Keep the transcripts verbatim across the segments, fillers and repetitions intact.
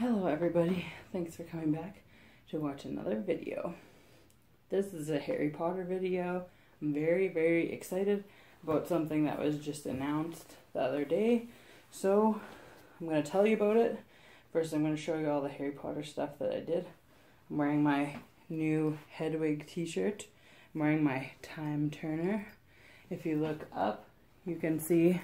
Hello everybody, thanks for coming back to watch another video. This is a Harry Potter video. I'm very, very excited about something that was just announced the other day. So, I'm going to tell you about it. First, I'm going to show you all the Harry Potter stuff that I did. I'm wearing my new Hedwig t-shirt. I'm wearing my Time Turner. If you look up, you can see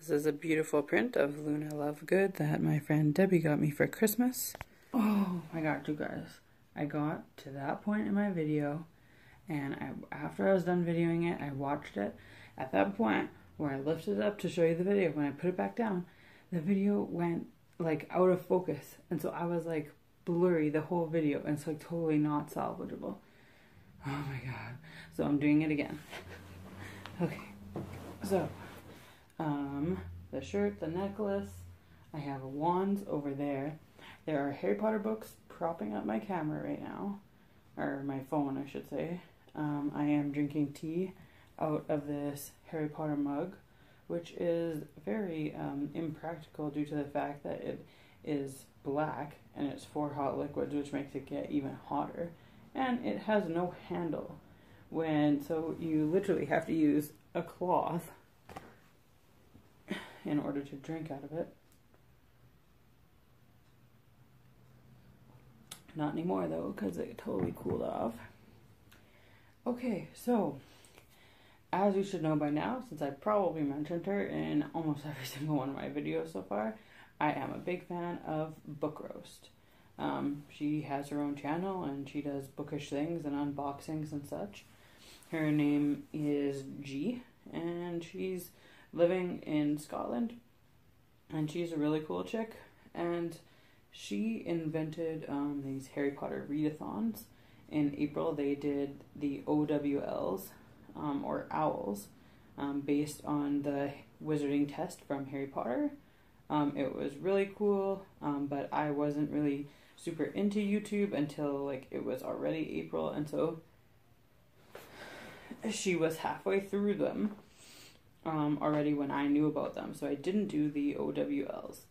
this is a beautiful print of Luna Lovegood that my friend Debbie got me for Christmas. Oh my god, you guys. I got to that point in my video, and I, after I was done videoing it, I watched it. At that point, where I lifted it up to show you the video, when I put it back down, the video went like out of focus. And so I was like blurry the whole video, and it's like totally not salvageable. Oh my god. So I'm doing it again. Okay. So. Um, the shirt, the necklace, I have wands over there. There are Harry Potter books propping up my camera right now, or my phone I should say. Um, I am drinking tea out of this Harry Potter mug, which is very um, impractical due to the fact that it is black and it's for hot liquids, which makes it get even hotter, and it has no handle, when so you literally have to use a cloth in order to drink out of it. Not anymore though, because it totally cooled off. Okay, so as you should know by now, since I probably mentioned her in almost every single one of my videos so far, I am a big fan of Book Roast. Um, she has her own channel and she does bookish things and unboxings and such. Her name is G, and she's living in Scotland, and she's a really cool chick, and she invented um, these Harry Potter readathons. In April they did the O W Ls, um, or OWLs, um, based on the wizarding test from Harry Potter. Um, it was really cool, um, but I wasn't really super into YouTube until like it was already April, and so she was halfway through them Um, already when I knew about them, so I didn't do the O W Ls,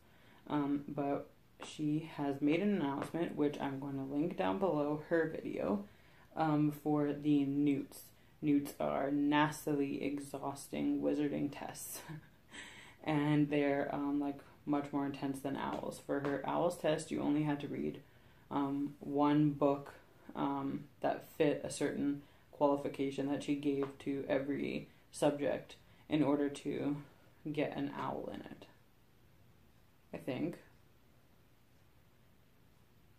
um, but she has made an announcement, which I'm going to link down below her video, um, for the N E W Ts. N E W Ts are nastily exhausting wizarding tests, and they're um, like much more intense than OWLs. For her OWLs test, you only had to read um, one book um, that fit a certain qualification that she gave to every subject in order to get an owl in it, I think.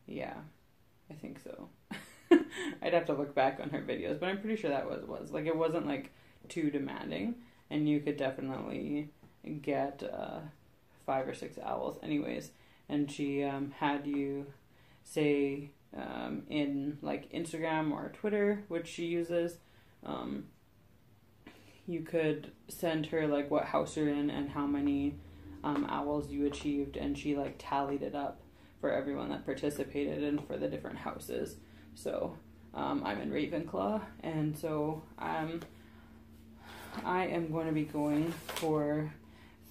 Yeah, I think so. I'd have to look back on her videos, but I'm pretty sure that was was like it wasn't like too demanding, and you could definitely get uh, five or six owls anyways. And she um, had you say um, in like Instagram or Twitter, which she uses. Um, You could send her like what house you're in and how many um, owls you achieved, and she like tallied it up for everyone that participated and for the different houses. So um, I'm in Ravenclaw, and so um, I am going to be going for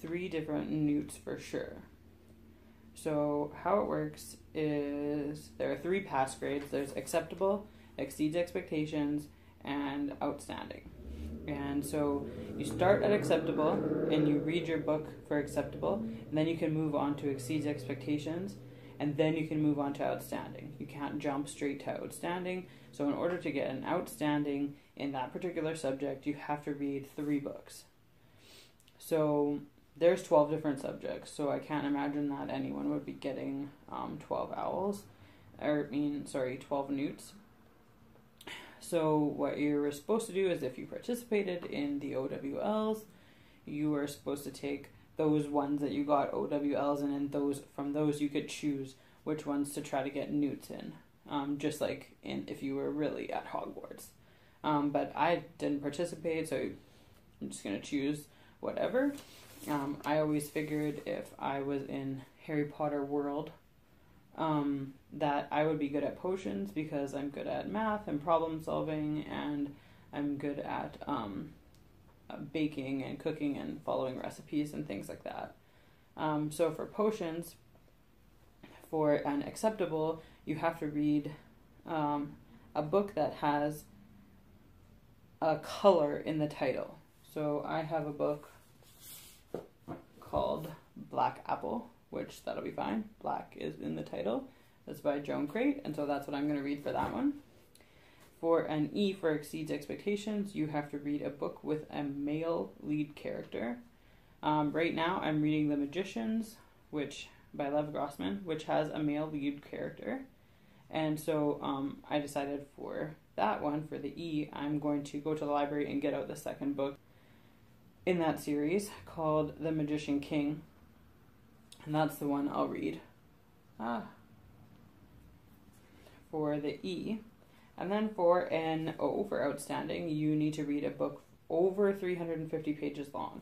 three different N E W Ts for sure. So how it works is there are three pass grades. There's acceptable, exceeds expectations, and outstanding. And so you start at acceptable and you read your book for acceptable, and then you can move on to exceeds expectations, and then you can move on to outstanding. You can't jump straight to outstanding. So in order to get an outstanding in that particular subject, you have to read three books. So there's twelve different subjects, so I can't imagine that anyone would be getting um, twelve owls, or I mean, sorry, twelve N E W Ts. So what you were supposed to do is, if you participated in the O W Ls, you were supposed to take those ones that you got O W Ls, and then those from those you could choose which ones to try to get N E W Ts in, um, just like in if you were really at Hogwarts. Um, but I didn't participate, so I'm just going to choose whatever. Um, I always figured if I was in Harry Potter world, Um, that I would be good at potions, because I'm good at math and problem solving, and I'm good at um, baking and cooking and following recipes and things like that. Um, so for potions, for an acceptable, you have to read um, a book that has a color in the title. So I have a book called Black Apple, which that'll be fine. Black is in the title. That's by Joan Crate, and so that's what I'm going to read for that one. For an E, for Exceeds Expectations, you have to read a book with a male lead character. Um, right now, I'm reading The Magicians, which by Lev Grossman, which has a male lead character. And so um, I decided for that one, for the E, I'm going to go to the library and get out the second book in that series called The Magician King. And that's the one I'll read. Ah. For the E. And then for an O, for Outstanding, you need to read a book over three hundred fifty pages long.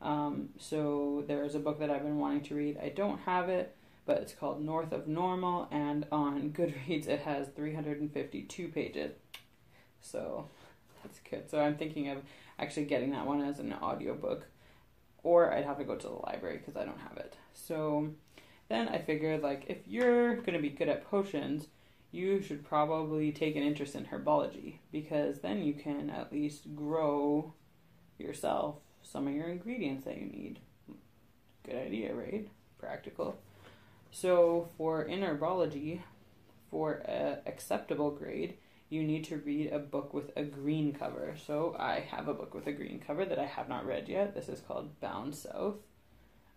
Um, so there's a book that I've been wanting to read. I don't have it, but it's called North of Normal, and on Goodreads it has three hundred fifty-two pages. So that's good. So I'm thinking of actually getting that one as an audiobook, or I'd have to go to the library because I don't have it. So then I figured, like, if you're going to be good at potions, you should probably take an interest in herbology, because then you can at least grow yourself some of your ingredients that you need. Good idea, right? Practical. So for in herbology, for an acceptable grade, you need to read a book with a green cover. So I have a book with a green cover that I have not read yet. This is called Bound South.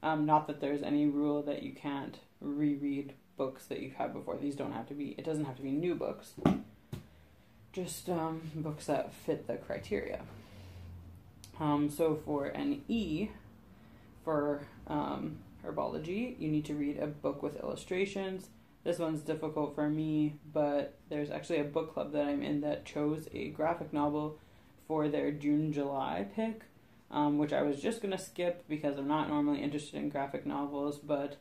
Um, not that there's any rule that you can't reread books that you've had before. These don't have to be, it doesn't have to be new books. Just um, books that fit the criteria. Um, so for an E, for um, herbology, you need to read a book with illustrations. This one's difficult for me, but there's actually a book club that I'm in that chose a graphic novel for their June-July pick, um, which I was just going to skip because I'm not normally interested in graphic novels, but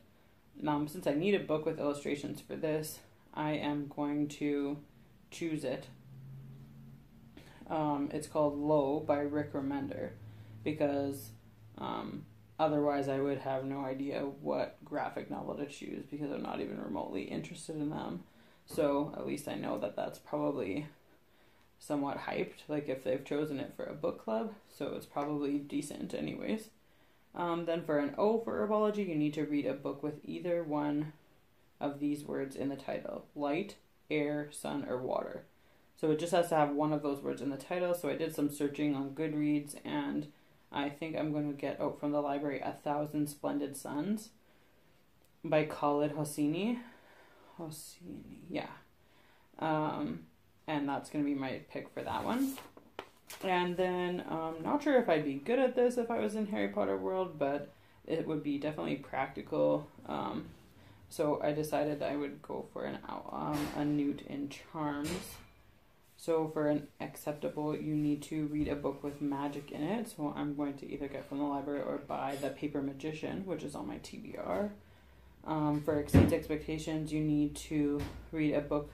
um, since I need a book with illustrations for this, I am going to choose it. Um, it's called Low by Rick Remender, because um, otherwise I would have no idea what graphic novel to choose, because I'm not even remotely interested in them. So at least I know that that's probably somewhat hyped, like if they've chosen it for a book club, so it's probably decent anyways. Um, then for an O, for herbology, you need to read a book with either one of these words in the title: light, air, sun, or water. So it just has to have one of those words in the title. So I did some searching on Goodreads, and I think I'm going to get out from the library A Thousand Splendid Suns by Khaled Hosseini. Hosseini, yeah. Um, and that's going to be my pick for that one. And then I'm um, not sure if I'd be good at this if I was in Harry Potter world, but it would be definitely practical. Um, so I decided I would go for an um, a Newt in Charms. So for an acceptable, you need to read a book with magic in it. So I'm going to either get from the library or buy The Paper Magician, which is on my T B R. Um, for Exceeds Expectations, you need to read a book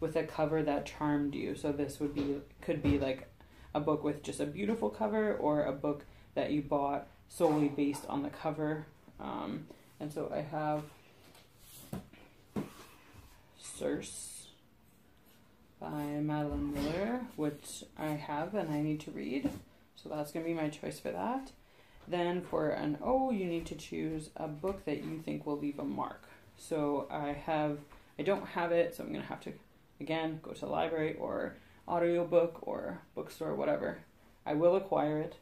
with a cover that charmed you. So this would be could be like a book with just a beautiful cover, or a book that you bought solely based on the cover. Um, and so I have Circe by Madeline Miller, which I have and I need to read. So that's going to be my choice for that. Then for an O, you need to choose a book that you think will leave a mark. So I have, I don't have it, so I'm going to have to, again, go to the library or audiobook or bookstore, whatever. I will acquire it.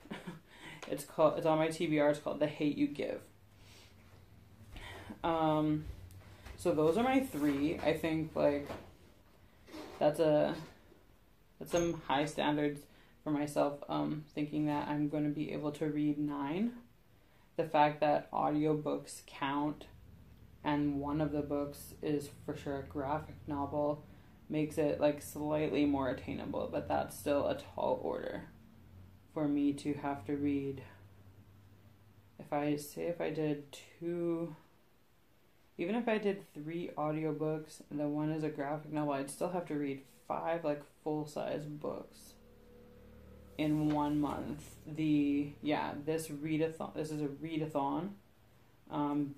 It's called, it's on my T B R, it's called The Hate U Give. Um, so those are my three. I think, like, That's a, that's some high standards for myself, um, thinking that I'm going to be able to read nine. The fact that audiobooks count, and one of the books is for sure a graphic novel, makes it, like, slightly more attainable, but that's still a tall order for me to have to read. If I say if I did two... Even if I did three audiobooks and then one is a graphic novel, I'd still have to read five, like, full-size books. in one month. The yeah, this readathon. This is a readathon. Um,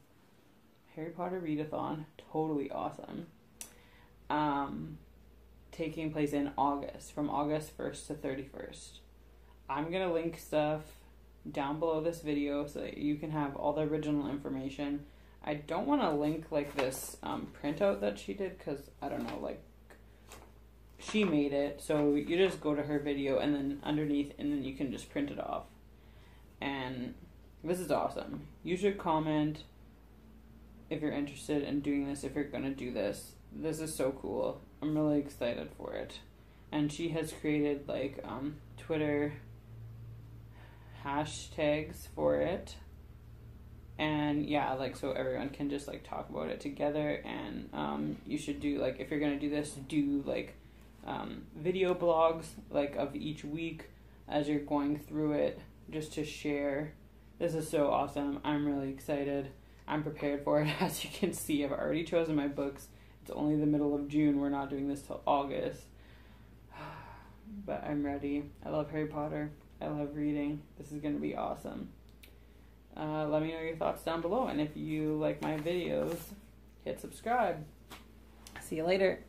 Harry Potter readathon, totally awesome. Um, taking place in August, from August first to thirty-first. I'm gonna link stuff down below this video so that you can have all the original information. I don't want to link like this um, printout that she did, because I don't know, like she made it, so you just go to her video and then underneath, and then you can just print it off. And this is awesome. You should comment if you're interested in doing this, if you're gonna do this. This is so cool. I'm really excited for it. And she has created like um, Twitter hashtags for it. And yeah, like, so everyone can just like talk about it together. And um, you should do, like, if you're gonna do this, do like um, video blogs, like of each week as you're going through it, just to share. This is so awesome. I'm really excited. I'm prepared for it. As you can see, I've already chosen my books. It's only the middle of June. We're not doing this till August. But I'm ready. I love Harry Potter. I love reading. This is going to be awesome. Uh, let me know your thoughts down below. And if you like my videos, hit subscribe. See you later.